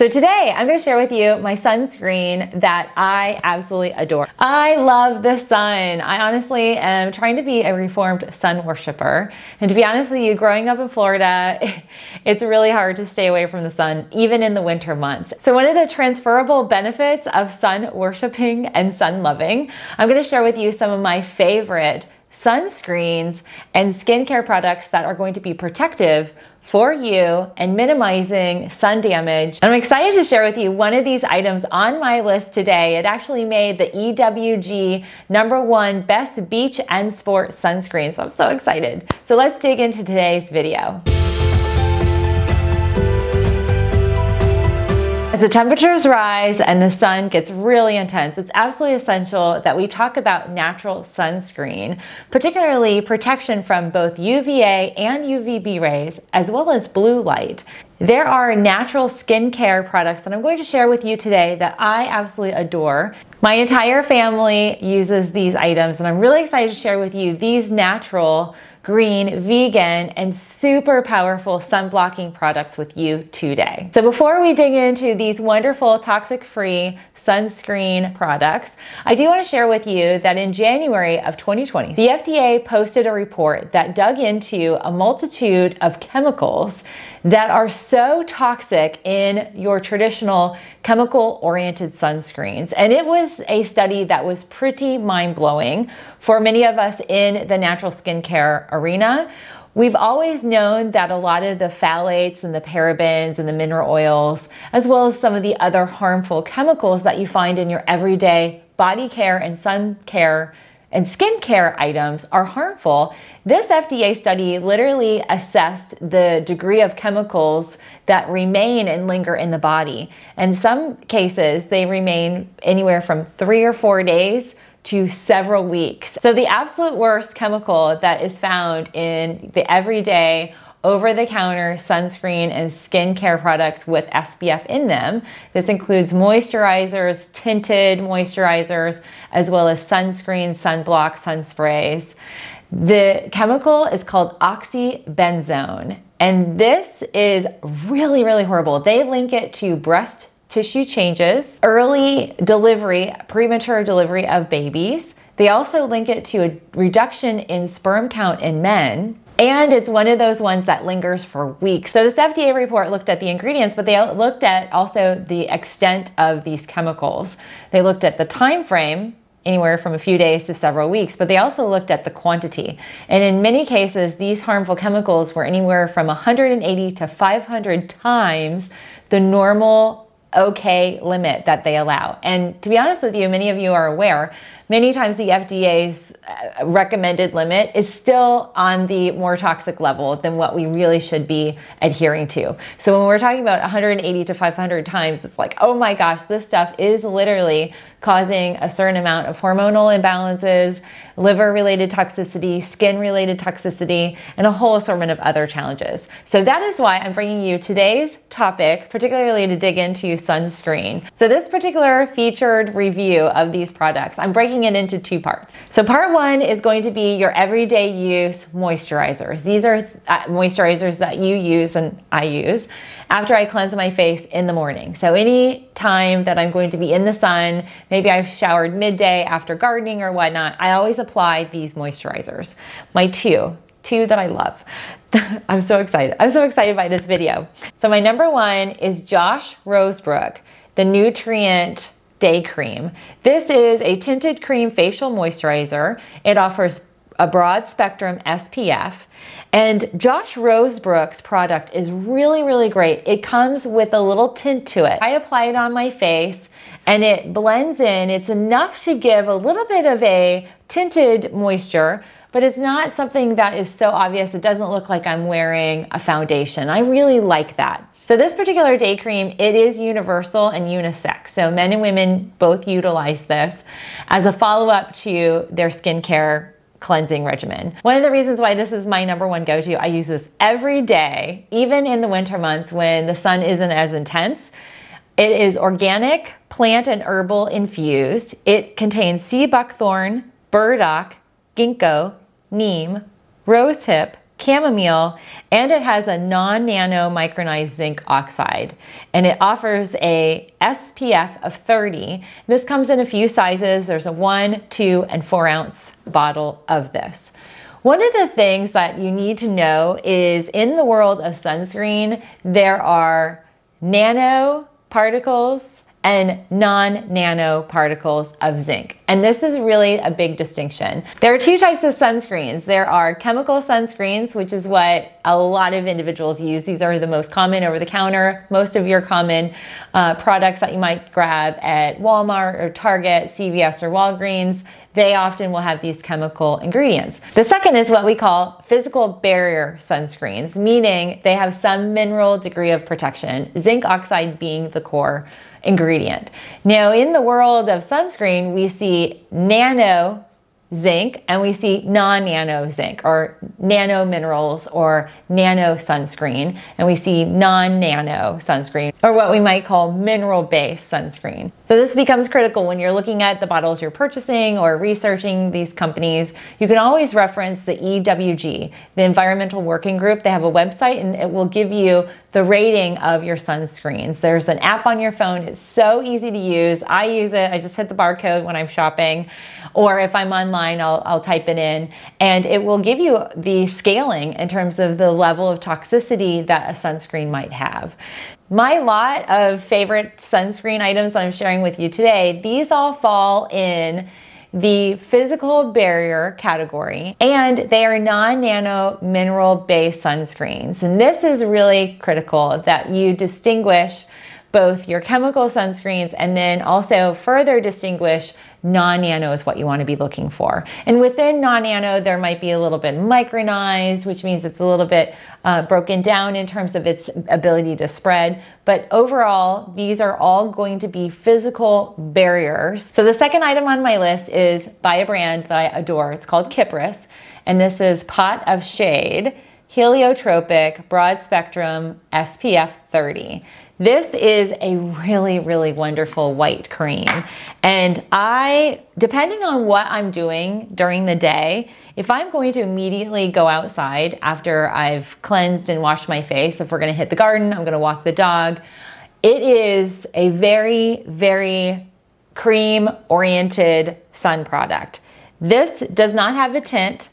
So today I'm gonna share with you my sunscreen that I absolutely adore. I love the sun. I honestly am trying to be a reformed sun worshiper. And to be honest with you, growing up in Florida, it's really hard to stay away from the sun, even in the winter months. So one of the transferable benefits of sun worshiping and sun loving, I'm gonna share with you some of my favorite sunscreens and skincare products that are going to be protective for you and minimizing sun damage. And I'm excited to share with you one of these items on my list today. It actually made the EWG #1 best beach and sport sunscreen, so I'm so excited. So let's dig into today's video. As the temperatures rise and the sun gets really intense, it's absolutely essential that we talk about natural sunscreen, particularly protection from both UVA and UVB rays, as well as blue light. There are natural skincare products that I'm going to share with you today that I absolutely adore. My entire family uses these items, and I'm really excited to share with you these natural green, vegan, and super powerful sunblocking products with you today. So before we dig into these wonderful toxic-free sunscreen products, I do want to share with you that in January of 2020, the FDA posted a report that dug into a multitude of chemicals that are so toxic in your traditional chemical-oriented sunscreens. And it was a study that was pretty mind-blowing for many of us in the natural skincare arena. We've always known that a lot of the phthalates and the parabens and the mineral oils, as well as some of the other harmful chemicals that you find in your everyday body care and sun care and skincare items are harmful. This FDA study literally assessed the degree of chemicals that remain and linger in the body. In some cases, they remain anywhere from 3 or 4 days to several weeks. So the absolute worst chemical that is found in the everyday over-the-counter sunscreen and skincare products with SPF in them. This includes moisturizers, tinted moisturizers, as well as sunscreen, sunblock, sunsprays. The chemical is called oxybenzone, and this is really, really horrible. They link it to breast tissue changes, early delivery, premature delivery of babies. They also link it to a reduction in sperm count in men. And it's one of those ones that lingers for weeks. So this FDA report looked at the ingredients, but they looked at also the extent of these chemicals. They looked at the time frame, anywhere from a few days to several weeks, but they also looked at the quantity. And in many cases, these harmful chemicals were anywhere from 180 to 500 times the normal okay limit that they allow. And to be honest with you, many of you are aware, many times the FDA's recommended limit is still on the more toxic level than what we really should be adhering to. So when we're talking about 180 to 500 times, it's like, oh my gosh, this stuff is literally causing a certain amount of hormonal imbalances, liver-related toxicity, skin-related toxicity, and a whole assortment of other challenges. So that is why I'm bringing you today's topic, particularly to dig into sunscreen. So this particular featured review of these products, I'm breaking it into 2 parts. So part 1 is going to be your everyday use moisturizers. These are moisturizers that you use and I use after I cleanse my face in the morning. So any time that I'm going to be in the sun, maybe I've showered midday after gardening or whatnot, I always apply these moisturizers. My two that I love. I'm so excited. I'm so excited by this video. So my #1 is Josh Rosebrook, the Nutrient Day Cream. This is a tinted cream facial moisturizer. It offers a broad spectrum SPF. And Josh Rosebrook's product is really, really great. It comes with a little tint to it. I apply it on my face and it blends in. It's enough to give a little bit of a tinted moisture, but it's not something that is so obvious. It doesn't look like I'm wearing a foundation. I really like that. So this particular day cream, it is universal and unisex. So men and women both utilize this as a follow-up to their skincare cleansing regimen. One of the reasons why this is my #1 go-to, I use this every day, even in the winter months when the sun isn't as intense. It is organic, plant and herbal infused. It contains sea buckthorn, burdock, ginkgo, neem, rosehip, chamomile, and it has a non-nano micronized zinc oxide. And it offers a SPF of 30. This comes in a few sizes. There's a 1, 2, and 4 ounce bottle of this. One of the things that you need to know is in the world of sunscreen, there are nanoparticles and non-nanoparticles of zinc. And this is really a big distinction. There are two types of sunscreens. There are chemical sunscreens, which is what a lot of individuals use. These are the most common over-the-counter, most of your common products that you might grab at Walmart or Target, CVS or Walgreens. They often will have these chemical ingredients. The second is what we call physical barrier sunscreens, meaning they have some mineral degree of protection, zinc oxide being the core ingredient. Now, in the world of sunscreen, we see nano zinc and we see non-nano zinc or nano minerals or nano sunscreen, and we see non-nano sunscreen or what we might call mineral-based sunscreen. So this becomes critical when you're looking at the bottles you're purchasing or researching these companies. You can always reference the EWG, the Environmental Working Group. They have a website and it will give you the rating of your sunscreens. There's an app on your phone. It's so easy to use. I use it. I just hit the barcode when I'm shopping, or if I'm online, I'll type it in, and it will give you the scaling in terms of the level of toxicity that a sunscreen might have. My lot of favorite sunscreen items that I'm sharing with you today, these all fall in the physical barrier category, and they are non-nano mineral-based sunscreens. And this is really critical that you distinguish both your chemical sunscreens and then also further distinguish non-nano is what you want to be looking for. And within non-nano, there might be a little bit micronized, which means it's a little bit broken down in terms of its ability to spread. But overall, these are all going to be physical barriers. So the second item on my list is by a brand that I adore. It's called Kypris, and this is Pot of Shade Heliotropic Broad Spectrum SPF 30. This is a really, really wonderful white cream. And depending on what I'm doing during the day, if I'm going to immediately go outside after I've cleansed and washed my face, if we're gonna hit the garden, I'm gonna walk the dog, it is a very, very cream-oriented sun product. This does not have a tint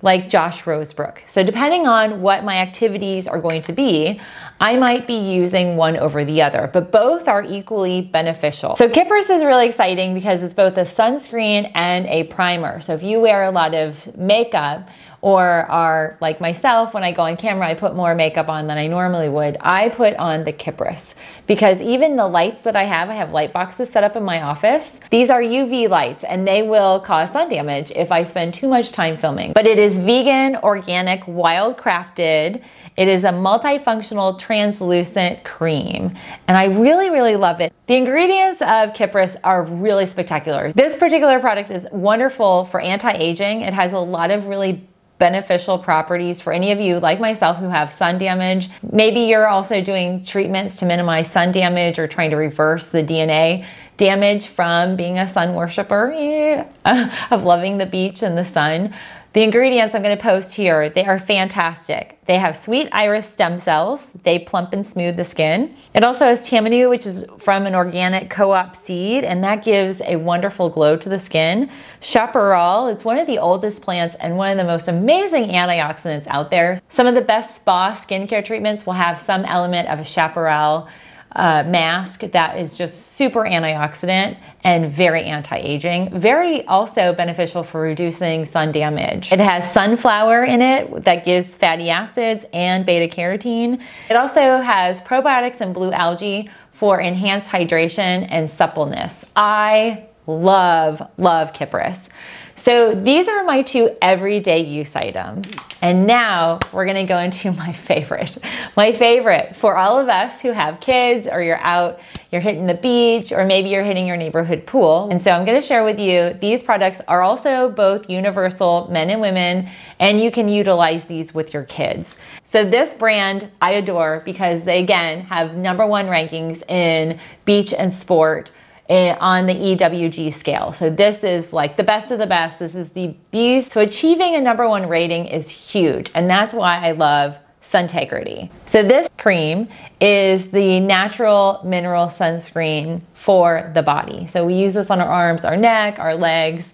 like Josh Rosebrook. So depending on what my activities are going to be, I might be using one over the other, but both are equally beneficial. So Kypris is really exciting because it's both a sunscreen and a primer. So if you wear a lot of makeup or are like myself, when I go on camera, I put more makeup on than I normally would, I put on the Kypris because even the lights that I have light boxes set up in my office. These are UV lights and they will cause sun damage if I spend too much time filming. But it is vegan, organic, wildcrafted. It is a multifunctional translucent cream and I really, really love it. The ingredients of Kypris are really spectacular. This particular product is wonderful for anti-aging. It has a lot of really beneficial properties for any of you like myself who have sun damage. Maybe you're also doing treatments to minimize sun damage or trying to reverse the DNA damage from being a sun worshiper, of loving the beach and the sun. The ingredients I'm gonna post here, they are fantastic. They have sweet iris stem cells. They plump and smooth the skin. It also has Tamanu, which is from an organic co-op seed, and that gives a wonderful glow to the skin. Chaparral, it's one of the oldest plants and one of the most amazing antioxidants out there. Some of the best spa skincare treatments will have some element of a chaparral mask that is just super antioxidant and very anti-aging. Very also beneficial for reducing sun damage. It has sunflower in it that gives fatty acids and beta carotene. It also has probiotics and blue algae for enhanced hydration and suppleness. I love Kypris. So these are my two everyday use items. And now we're gonna go into my favorite. My favorite for all of us who have kids or you're out, you're hitting the beach, or maybe you're hitting your neighborhood pool. And so I'm gonna share with you, these products are also both universal, men and women, and you can utilize these with your kids. So this brand I adore because they again have #1 rankings in beach and sport on the EWG scale. So this is like the best of the best. This is the beast. So achieving a #1 rating is huge, and that's why I love Suntegrity. So this cream is the natural mineral sunscreen for the body. So we use this on our arms, our neck, our legs.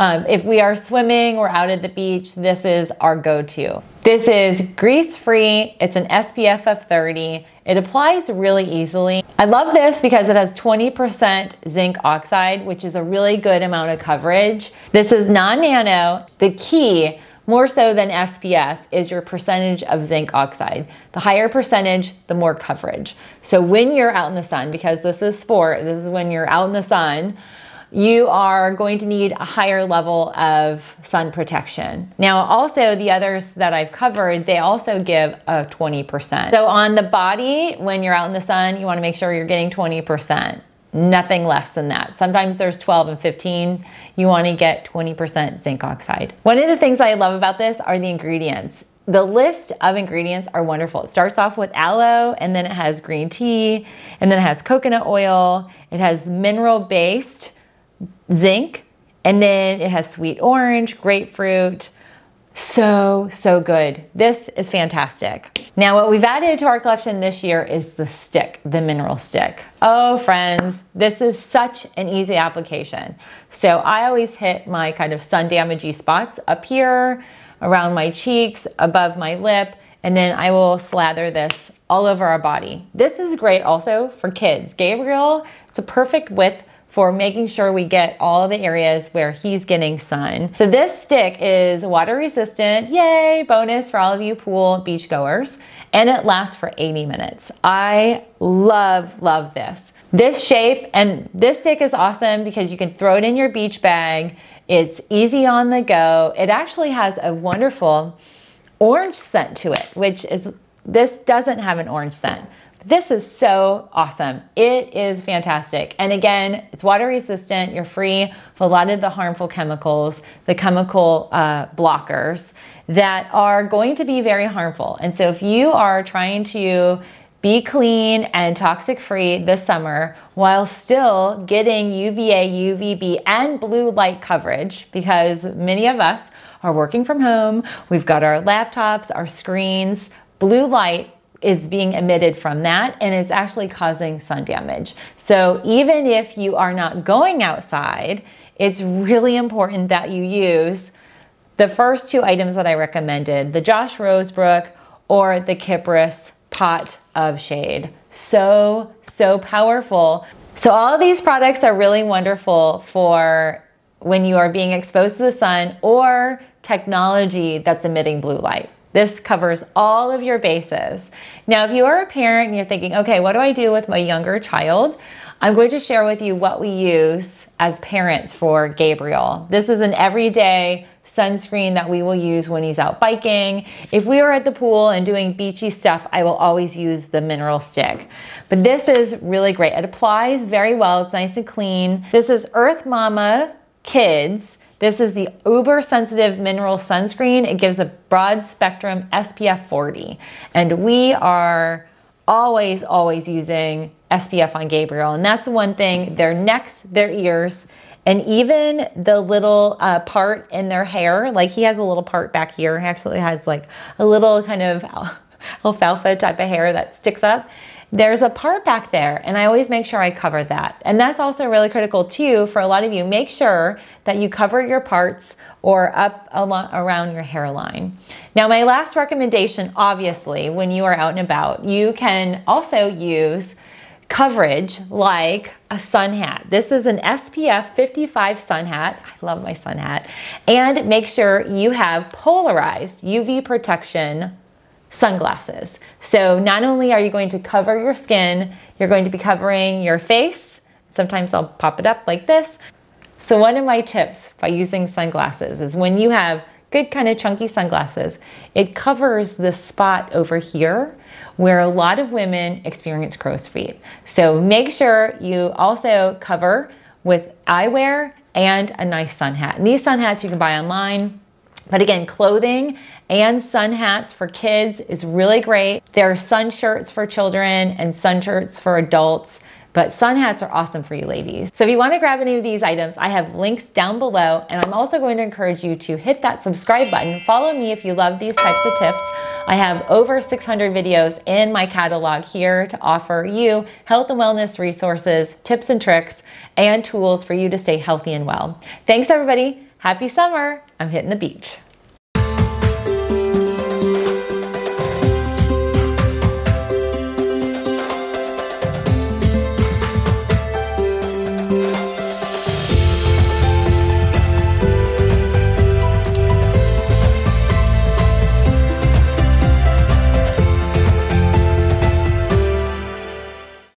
If we are swimming or out at the beach, this is our go-to. This is grease-free. It's an SPF of 30. It applies really easily. I love this because it has 20% zinc oxide, which is a really good amount of coverage. This is non-nano. The key, more so than SPF, is your percentage of zinc oxide. The higher percentage, the more coverage. So when you're out in the sun, because this is sport, this is when you're out in the sun, you are going to need a higher level of sun protection. Now, also the others that I've covered, they also give a 20%. So on the body, when you're out in the sun, you wanna make sure you're getting 20%. Nothing less than that. Sometimes there's 12 and 15. You want to get 20% zinc oxide. One of the things I love about this are the ingredients. The list of ingredients are wonderful. It starts off with aloe, and then it has green tea, and then it has coconut oil. It has mineral-based zinc, and then it has sweet orange, grapefruit. So good. This is fantastic. Now, what we've added to our collection this year is the stick, the mineral stick. Oh, friends, this is such an easy application. So I always hit my kind of sun damagey spots up here, around my cheeks, above my lip, and then I will slather this all over our body. This is great also for kids. Gabriel, it's a perfect width for making sure we get all the areas where he's getting sun. So this stick is water resistant, yay, bonus for all of you pool beachgoers, and it lasts for 80 minutes. I love this. This shape and this stick is awesome because you can throw it in your beach bag. It's easy on the go. It actually has a wonderful orange scent to it, which is, this doesn't have an orange scent. This is so awesome. It is fantastic. And again, it's water resistant. You're free of a lot of the harmful chemicals, the chemical blockers that are going to be very harmful. And so if you are trying to be clean and toxic free this summer while still getting UVA, UVB, and blue light coverage, because many of us are working from home, we've got our laptops, our screens, blue light is being emitted from that and is actually causing sun damage. So even if you are not going outside, it's really important that you use the first two items that I recommended, the Josh Rosebrook or the Kypris Pot of Shade. So powerful. So all of these products are really wonderful for when you are being exposed to the sun or technology that's emitting blue light. This covers all of your bases. Now, if you are a parent and you're thinking, okay, what do I do with my younger child? I'm going to share with you what we use as parents for Gabriel. This is an everyday sunscreen that we will use when he's out biking. If we are at the pool and doing beachy stuff, I will always use the mineral stick. But this is really great. It applies very well. It's nice and clean. This is Earth Mama Kids. This is the uber sensitive mineral sunscreen. It gives a broad spectrum SPF 40. And we are always using SPF on Gabriel. And that's one thing, their necks, their ears, and even the little part in their hair. Like he has a little part back here. He actually has like a little kind of alfalfa type of hair that sticks up. There's a part back there, and I always make sure I cover that. And that's also really critical too for a lot of you. Make sure that you cover your parts or up around your hairline. Now, my last recommendation, obviously, when you are out and about, you can also use coverage like a sun hat. This is an SPF 55 sun hat. I love my sun hat. And make sure you have polarized UV protection sunglasses. So not only are you going to cover your skin, you're going to be covering your face. Sometimes I'll pop it up like this. So one of my tips by using sunglasses is when you have good kind of chunky sunglasses, it covers this spot over here where a lot of women experience crow's feet. So make sure you also cover with eyewear and a nice sun hat. And these sun hats you can buy online. But again, clothing and sun hats for kids is really great. There are sun shirts for children and sun shirts for adults, But sun hats are awesome for you ladies. So if you want to grab any of these items, I have links down below, and I'm also going to encourage you to hit that subscribe button. Follow me if you love these types of tips. I have over 600 videos in my catalog here to offer you health and wellness resources, tips and tricks, and tools for you to stay healthy and well. Thanks everybody. Happy summer. I'm hitting the beach.